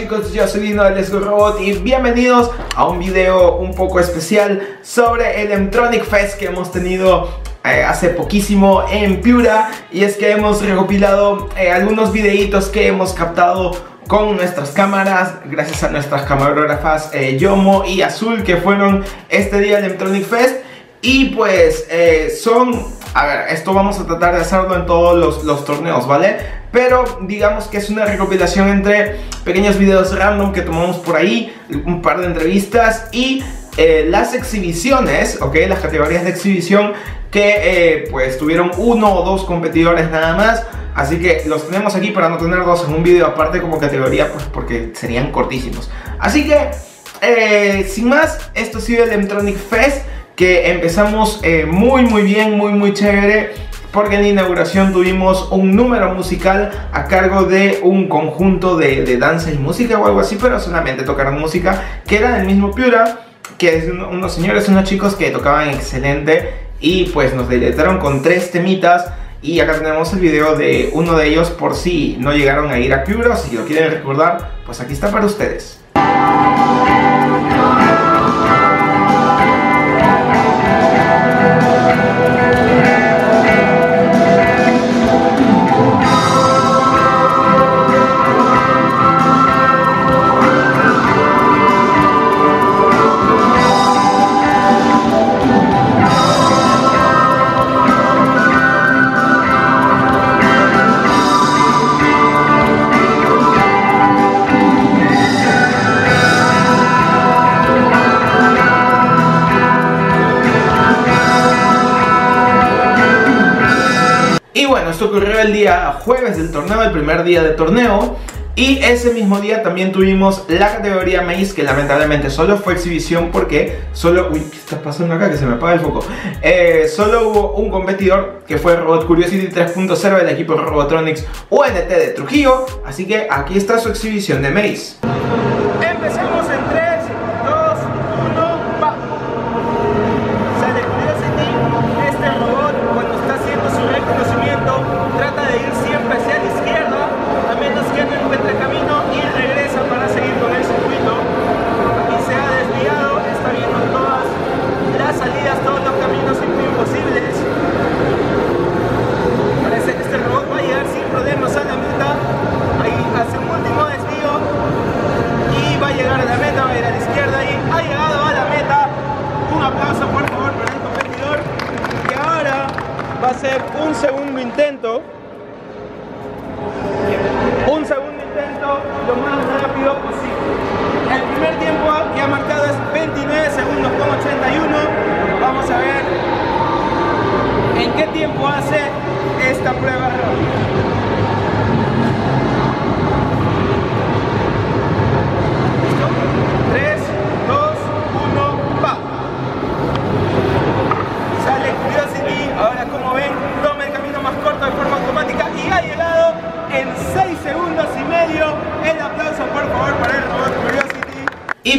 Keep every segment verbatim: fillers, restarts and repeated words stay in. chicos, yo soy Dino de Lesgo Robot y bienvenidos a un video un poco especial sobre el Emtronic Fest que hemos tenido eh, hace poquísimo en Piura. Y es que hemos recopilado eh, algunos videitos que hemos captado con nuestras cámaras, gracias a nuestras camarógrafas eh, Yomo y Azul, que fueron este día al Emtronic Fest. Y pues eh, son... A ver, esto vamos a tratar de hacerlo en todos los, los torneos, ¿vale? Pero digamos que es una recopilación entre pequeños videos random que tomamos por ahí, un par de entrevistas y eh, las exhibiciones, ¿ok? Las categorías de exhibición que eh, pues tuvieron uno o dos competidores nada más. Así que los tenemos aquí para no tener dos en un video aparte como categoría, pues porque serían cortísimos. Así que, eh, sin más, esto ha sido el Emtronic Fest, que empezamos eh, muy muy bien, muy muy chévere, porque en la inauguración tuvimos un número musical a cargo de un conjunto de, de danza y música o algo así, pero solamente tocaron música, que era del mismo Piura, que es uno, unos señores, unos chicos que tocaban excelente y pues nos deleitaron con tres temitas. Y acá tenemos el video de uno de ellos por si no llegaron a ir a Piura, si lo quieren recordar, pues aquí está para ustedes. Esto ocurrió el día jueves del torneo, el primer día de torneo, y ese mismo día también tuvimos la categoría Maze, que lamentablemente solo fue exhibición porque solo... Uy, ¿qué está pasando acá? Que se me apaga el foco. Eh, solo hubo un competidor, que fue Robot Curiosity tres punto cero del equipo Robotronics U N T de Trujillo, así que aquí está su exhibición de Maze. Empecemos en tres.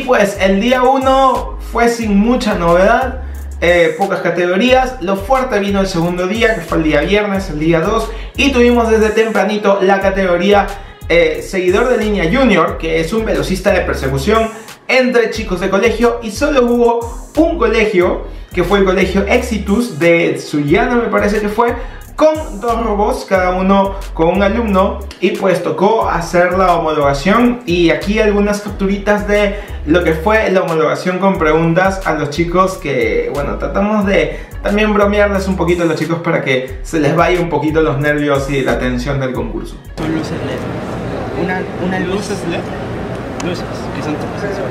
Pues el día uno fue sin mucha novedad, eh, pocas categorías. Lo fuerte vino el segundo día, que fue el día viernes, el día dos, y tuvimos desde tempranito la categoría eh, seguidor de línea junior, que es un velocista de persecución entre chicos de colegio, y solo hubo un colegio, que fue el Colegio Exitus de Sullana, me parece que fue, con dos robots, cada uno con un alumno, y pues tocó hacer la homologación. Y aquí algunas capturitas de lo que fue la homologación con preguntas a los chicos, que bueno, tratamos de también bromearles un poquito a los chicos para que se les vaya un poquito los nervios y la tensión del concurso. Son luces L E D, una, una luz. ¿Luces L E D? Luces, que son tipo sensores.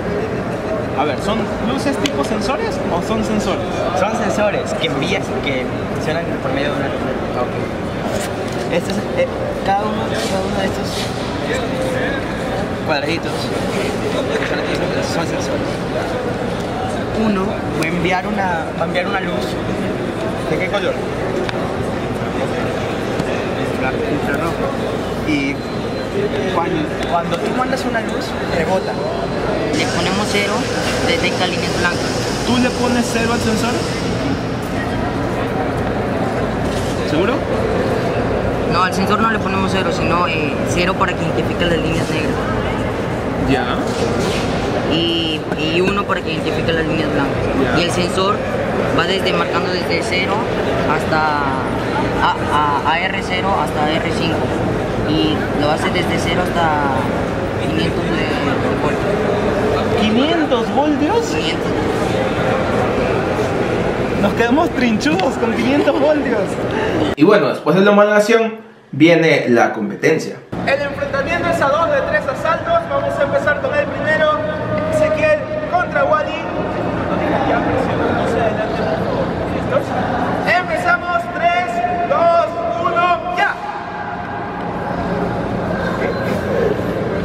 A ver, ¿son luces tipo sensores o son sensores? Son sensores que envías, que funcionan por medio de una luz. Okay. Este es, eh, cada, uno, cada uno de estos cuadraditos son sensores. Uno va a enviar una, va a enviar una luz. ¿De qué color? Infrarrojo. Y cuando, cuando tú mandas una luz, rebota. Le ponemos cero, detecta líneas blancas. ¿Tú le pones cero al sensor? ¿Seguro? No, al sensor no le ponemos cero, sino eh, cero para que identifique las líneas negras. yeah. y, y uno para que identifique las líneas blancas. Yeah. Y el sensor va desde marcando desde cero hasta a, a, a R cero hasta R cinco. Y lo hace desde cero hasta quinientos de, de voltios. ¿quinientos voltios? quinientos. Nos quedamos trinchudos con quinientos voltios. Y bueno, después de la homologación viene la competencia. El enfrentamiento es a dos de tres asaltos. Vamos a empezar con el primero. Ezequiel contra Wally. No tengas ya presión, no se adelante, por favor. ¿Listos? Empezamos. tres, dos, uno, ya.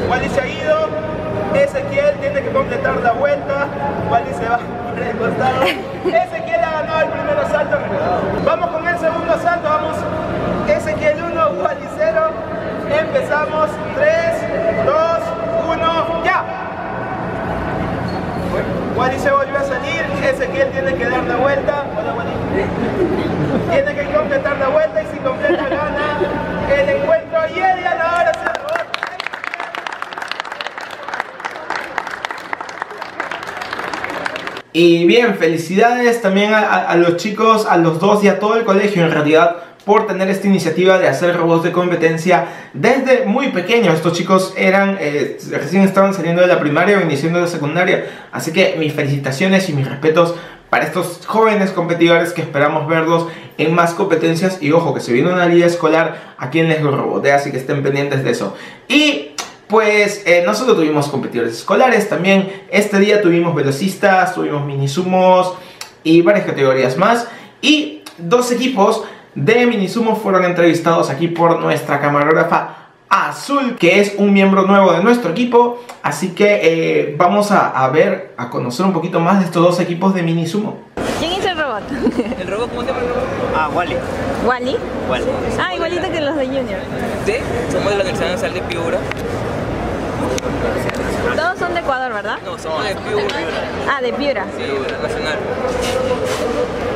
Wally se ha ido. Ezequiel tiene que completar la vuelta. Wally se va por el costado. Ezequiel ha ganado el primer asalto. Vamos con el segundo asalto. Vamos. Ezequiel uno, Wally cero. Empezamos. tres, dos, uno, ya. Wally se volvió a salir. Ezequiel tiene que dar la vuelta. Hola, Wally. Tiene que completar la vuelta y si completa gana el encuentro y el ganador es el robot. Y bien, felicidades también a, a, a los chicos, a los dos y a todo el colegio en realidad, por tener esta iniciativa de hacer robots de competencia desde muy pequeños. Estos chicos eran, eh, recién estaban saliendo de la primaria o iniciando de la secundaria. Así que mis felicitaciones y mis respetos para estos jóvenes competidores que esperamos verlos en más competencias. Y ojo, que se viene una liga escolar aquí en Lesgo Robot, así que estén pendientes de eso. Y pues eh, no solo tuvimos competidores escolares, también este día tuvimos velocistas, tuvimos minisumos y varias categorías más. Y dos equipos de minisumos fueron entrevistados aquí por nuestra camarógrafa Azul, que es un miembro nuevo de nuestro equipo. Así que eh, vamos a, a ver, a conocer un poquito más de estos dos equipos de minisumo. ¿Quién es el robot? ¿El robot? ¿Cómo te llamas? Ah, Wally. ¿Wally? Wally. Ah, igualito que los de Junior. Sí, somos de la Universidad Nacional de Piura. Todos son de Ecuador, ¿verdad? No, somos de Piura. Ah, de Piura. Sí, Piura Nacional.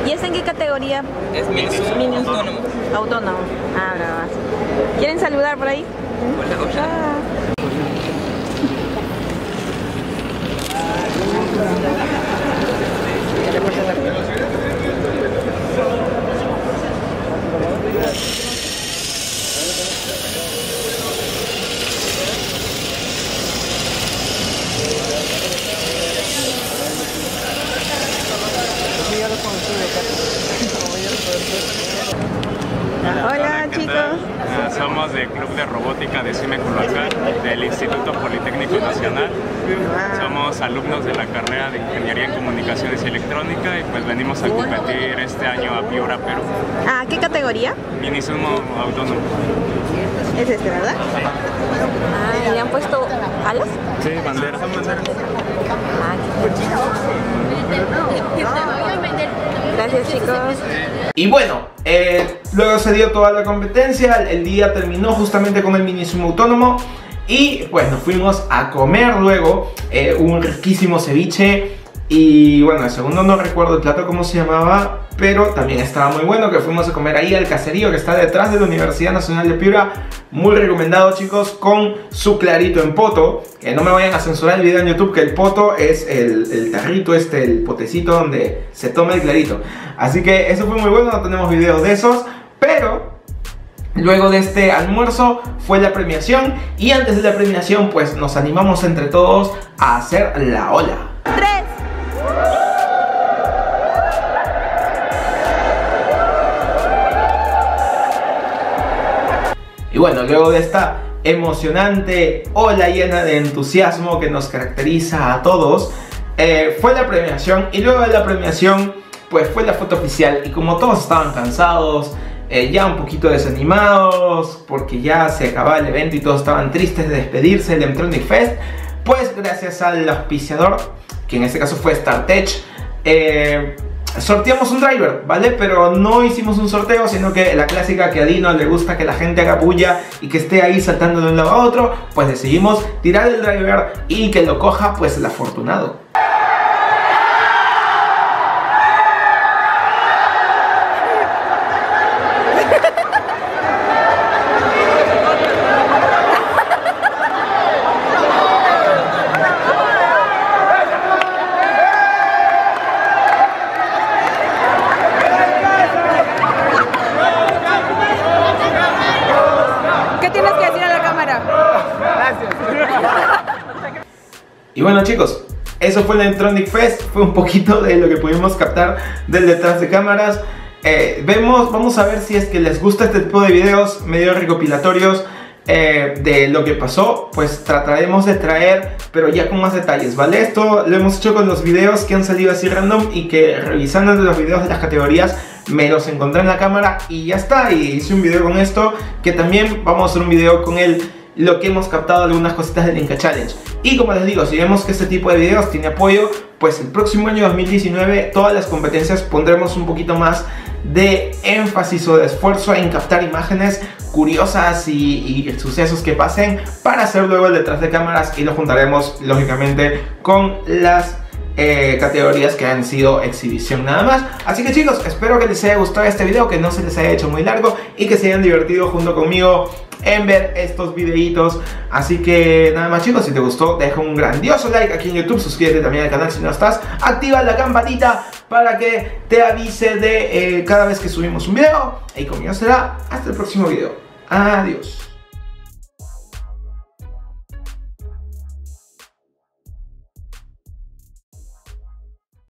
¿Y es en qué categoría? Es minisum, minisum. Autónomo. Autónomo. Ah, nada más. ¿Quieren saludar por ahí? Hola, hola. Ah. Hola chicos, uh, somos del Club de Robótica de Simeculacal del Instituto Politécnico Nacional. Wow. Somos alumnos de la carrera de Ingeniería en Comunicaciones y Electrónica y pues venimos a competir este año a Piura, Perú. ¿A qué categoría? Minisumo autónomo. ¿Es este, verdad? Sí. Ah, ¿y le han puesto alas? Sí, banderas. Bandera. Ah, qué chido. Gracias chicos. Y bueno, eh, luego se dio toda la competencia. El día terminó justamente con el minisumo autónomo. Y pues nos fuimos a comer luego eh, un riquísimo ceviche. Y bueno, el segundo no recuerdo el plato cómo se llamaba, pero también estaba muy bueno, que fuimos a comer ahí al caserío que está detrás de la Universidad Nacional de Piura. Muy recomendado chicos, con su clarito en poto. Que no me vayan a censurar el video en YouTube, que el poto es el, el tarrito este, el potecito donde se toma el clarito. Así que eso fue muy bueno, no tenemos videos de esos, pero luego de este almuerzo fue la premiación. Y antes de la premiación pues nos animamos entre todos a hacer la ola. ¡Tres! Y bueno, luego de esta emocionante ola llena de entusiasmo que nos caracteriza a todos, eh, fue la premiación. Y luego de la premiación pues fue la foto oficial. Y como todos estaban cansados, eh, ya un poquito desanimados porque ya se acababa el evento y todos estaban tristes de despedirse del Emtronic Fest, pues gracias al auspiciador, que en este caso fue StarTech, eh, sorteamos un driver, ¿vale? Pero no hicimos un sorteo, sino que la clásica que a Dino le gusta que la gente haga bulla y que esté ahí saltando de un lado a otro, pues decidimos tirar el driver y que lo coja pues el afortunado. Y bueno, chicos, eso fue el Emtronic Fest, fue un poquito de lo que pudimos captar del detrás de cámaras. Eh, vemos, vamos a ver si es que les gusta este tipo de videos medio recopilatorios eh, de lo que pasó. Pues trataremos de traer, pero ya con más detalles, ¿vale? Esto lo hemos hecho con los videos que han salido así random y que revisando los videos de las categorías me los encontré en la cámara y ya está. Y hice un video con esto, que también vamos a hacer un video con el lo que hemos captado algunas cositas del Inca Challenge. Y como les digo, si vemos que este tipo de videos tiene apoyo, pues el próximo año dos mil diecinueve todas las competencias pondremos un poquito más de énfasis o de esfuerzo en captar imágenes curiosas y, y sucesos que pasen, para hacer luego el detrás de cámaras, y lo juntaremos lógicamente con las Eh, categorías que han sido exhibición nada más. Así que chicos, espero que les haya gustado este video, que no se les haya hecho muy largo y que se hayan divertido junto conmigo en ver estos videitos. Así que nada más chicos, si te gustó deja un grandioso like aquí en YouTube, suscríbete también al canal si no estás, activa la campanita para que te avise de eh, cada vez que subimos un video, y conmigo será hasta el próximo video. Adiós.